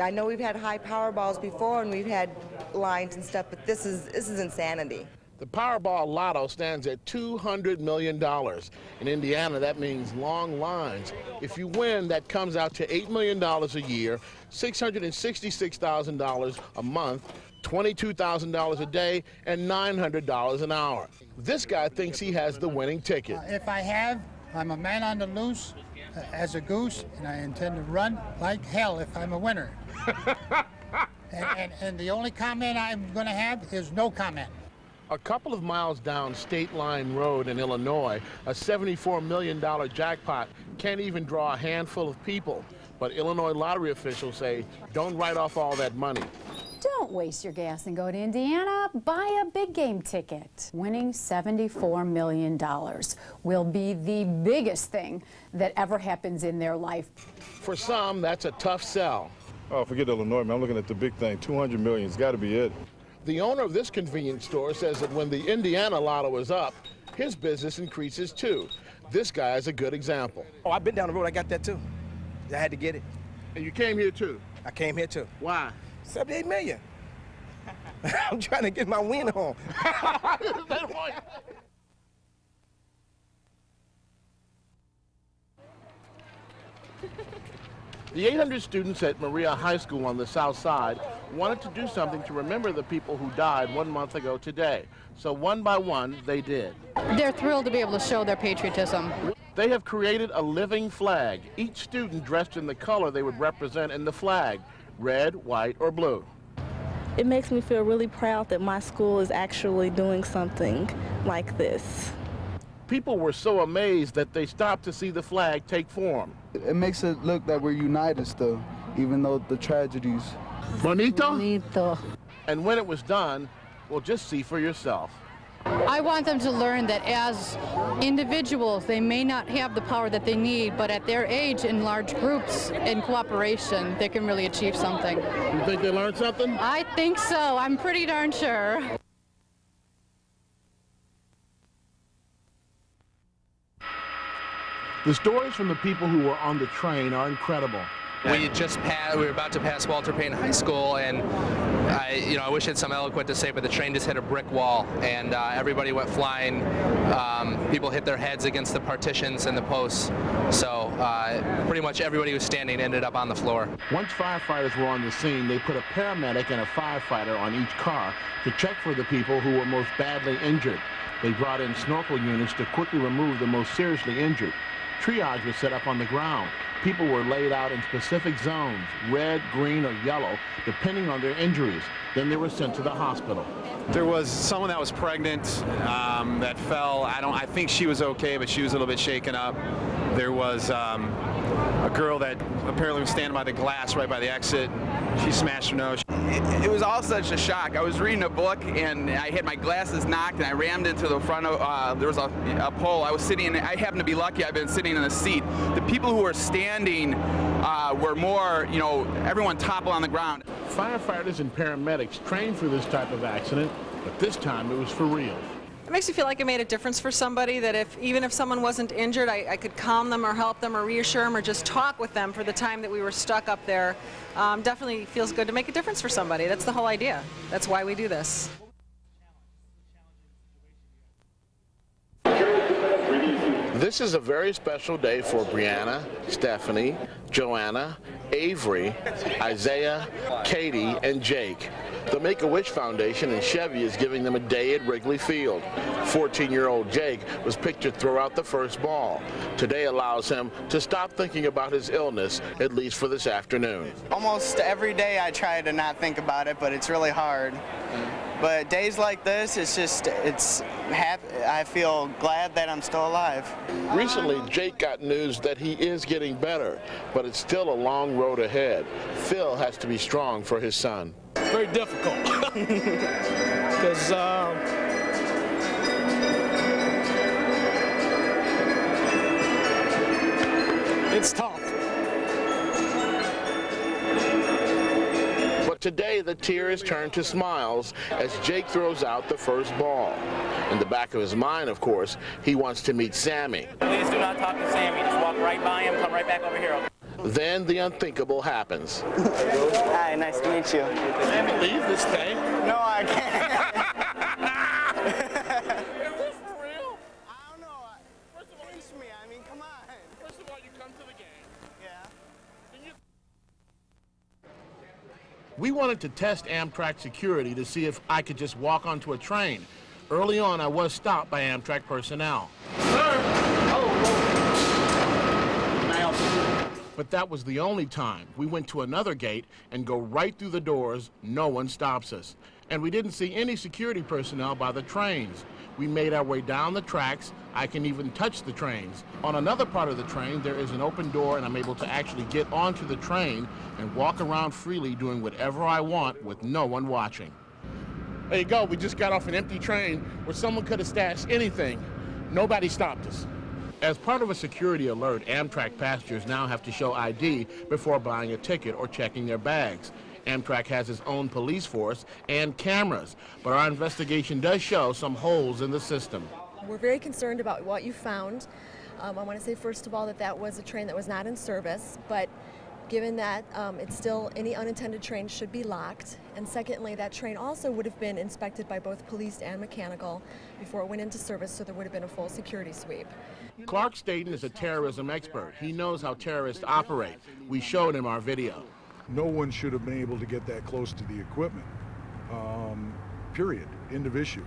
I know we've had high Powerballs before and we've had lines and stuff, but this is insanity. The Powerball lotto stands at $200 million. In Indiana, that means long lines. If you win, that comes out to $8 million a year, $666,000 a month, $22,000 a day, and $900 an hour. This guy thinks he has the winning ticket. If I have, I'm a man on the loose as a goose, and I intend to run like hell if I'm a winner. and the only comment I'm going to have is no comment. A couple of miles down State Line Road in Illinois, a $74 million jackpot can't even draw a handful of people. But Illinois lottery officials say, don't write off all that money. Don't waste your gas and go to Indiana. Buy a big game ticket. Winning $74 million will be the biggest thing that ever happens in their life. For some, that's a tough sell. Oh, forget Illinois, man. I'm looking at the big thing. $200 million has got to be it. The owner of this convenience store says that when the Indiana lotto is up, his business increases too. This guy is a good example. Oh, I've been down the road. I got that too. I had to get it. And you came here too? I came here too. Why? 78 million. I'm trying to get my win home. The 800 students at Maria High School on the South Side wanted to do something to remember the people who died 1 month ago today. So one by one, they did. They're thrilled to be able to show their patriotism. They have created a living flag, each student dressed in the color they would represent in the flag, red, white, or blue. It makes me feel really proud that my school is actually doing something like this. People were so amazed that they stopped to see the flag take form. It makes it look that we're united still, even though the tragedies. Bonito? Bonito. And when it was done, well, just see for yourself. I want them to learn that as individuals, they may not have the power that they need, but at their age, in large groups, in cooperation, they can really achieve something. You think they learned something? I think so. I'm pretty darn sure. The stories from the people who were on the train are incredible. We were about to pass Walter Payton High School, and I wish I had some eloquent to say, but the train just hit a brick wall, and everybody went flying. People hit their heads against the partitions and the posts, so pretty much everybody who was standing ended up on the floor. Once firefighters were on the scene, they put a paramedic and a firefighter on each car to check for the people who were most badly injured. They brought in snorkel units to quickly remove the most seriously injured. Triage was set up on the ground. People were laid out in specific zones, red, green, or yellow, depending on their injuries. Then they were sent to the hospital. There was someone that was pregnant that fell. I think she was okay, but she was a little bit shaken up. There was a girl that apparently was standing by the glass right by the exit. She smashed her nose. It was all such a shock. I was reading a book and I had my glasses knocked and I rammed into the front of, there was a pole. I was sitting, and I happened to be lucky, I've been sitting in a seat. The people who were standing were more, everyone toppled on the ground. Firefighters and paramedics trained for this type of accident, but this time it was for real. It makes me feel like it made a difference for somebody, that even if someone wasn't injured, I could calm them or help them or reassure them or just talk with them for the time that we were stuck up there. Definitely feels good to make a difference for somebody. That's the whole idea. That's why we do this. This is a very special day for Brianna, Stephanie, Joanna, Avery, Isaiah, Katie, and Jake. The Make-A-Wish Foundation in Chevy is giving them a day at Wrigley Field. 14-year-old Jake was picked to throw out the first ball. Today allows him to stop thinking about his illness, at least for this afternoon. Almost every day I try to not think about it, but it's really hard. But days like this, I feel glad that I'm still alive. Recently, Jake got news that he is getting better, but it's still a long road ahead. Phil has to be strong for his son. It's very difficult because it's tough. Today, the tears turn to smiles as Jake throws out the first ball. In the back of his mind, of course, he wants to meet Sammy. Please do not talk to Sammy. Just walk right by him, come right back over here. Then the unthinkable happens. Hi, nice to meet you. Can you leave this day? No, I can't. Is this for real? I don't know. First of all, teach me. I mean, come on. First of all, you come to the game. Yeah. Then you... We wanted to test Amtrak security to see if I could just walk onto a train. Early on, I was stopped by Amtrak personnel. But that was the only time. We went to another gate and go right through the doors. No one stops us. And we didn't see any security personnel by the trains. We made our way down the tracks. I can even touch the trains. On another part of the train, there is an open door, and I'm able to actually get onto the train and walk around freely doing whatever I want with no one watching. There you go. We just got off an empty train where someone could have stashed anything. Nobody stopped us. As part of a security alert, Amtrak passengers now have to show ID before buying a ticket or checking their bags. Amtrak has its own police force and cameras, but our investigation does show some holes in the system. We're very concerned about what you found. I want to say, first of all, that that was a train that was not in service, but given that it's still, any unattended train should be locked. And secondly, that train also would have been inspected by both police and mechanical before it went into service, so there would have been a full security sweep. Clark Staten is a terrorism expert. He knows how terrorists operate. We showed him our video. No one should have been able to get that close to the equipment, period, end of issue.